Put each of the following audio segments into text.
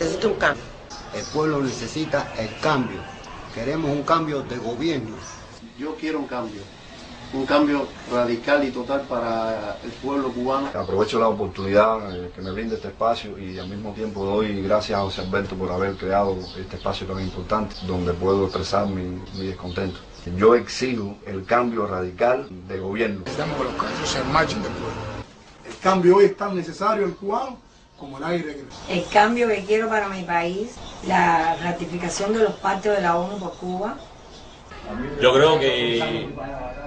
Necesita un cambio. El pueblo necesita el cambio. Queremos un cambio de gobierno. Yo quiero un cambio radical y total para el pueblo cubano. Aprovecho la oportunidad que me brinda este espacio y al mismo tiempo doy gracias a José Alberto por haber creado este espacio tan importante donde puedo expresar mi descontento. Yo exijo el cambio radical de gobierno. Necesitamos que los castros se marchen del pueblo. El cambio hoy es tan necesario al cubano como el aire que... El cambio que quiero para mi país, la ratificación de los pactos de la ONU por Cuba. Yo creo que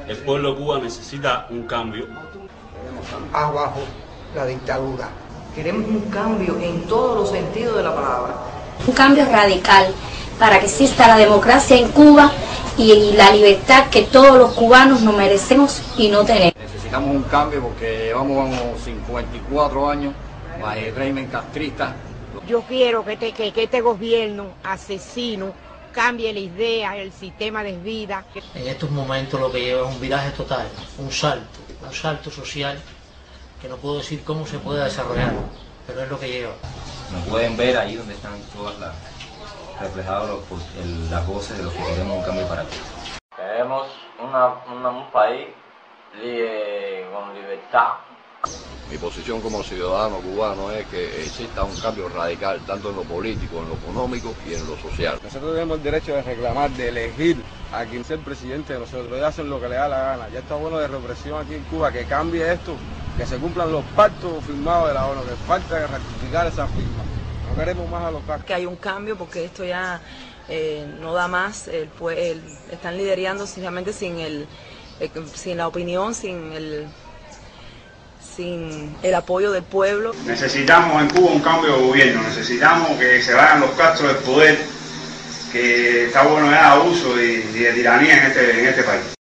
el pueblo de Cuba necesita un cambio. Abajo la dictadura. Queremos un cambio en todos los sentidos de la palabra. Un cambio radical para que exista la democracia en Cuba y la libertad que todos los cubanos nos merecemos y no tenemos. Necesitamos un cambio porque llevamos 54 años bajo el régimen castrista. Yo quiero que este gobierno asesino cambie la idea, el sistema de vida. En estos momentos lo que lleva es un viraje total, un salto social que no puedo decir cómo se puede desarrollar, pero es lo que lleva. Nos pueden ver ahí donde están todas las reflejadas las voces de los que queremos un cambio para ti. Queremos un país con libertad. Mi posición como ciudadano cubano es que exista un cambio radical, tanto en lo político, en lo económico y en lo social. Nosotros tenemos el derecho de reclamar, de elegir a quien sea el presidente de nosotros, de hacer lo que le da la gana. Ya está bueno de represión aquí en Cuba, que cambie esto, que se cumplan los pactos firmados de la ONU, que falta ratificar esa firma. No queremos más a los pactos. Que hay un cambio porque esto ya no da más, están liderando simplemente sin la opinión, sin el apoyo del pueblo. Necesitamos en Cuba un cambio de gobierno, necesitamos que se vayan los castros del poder, que está bueno ya abuso y de tiranía en este país.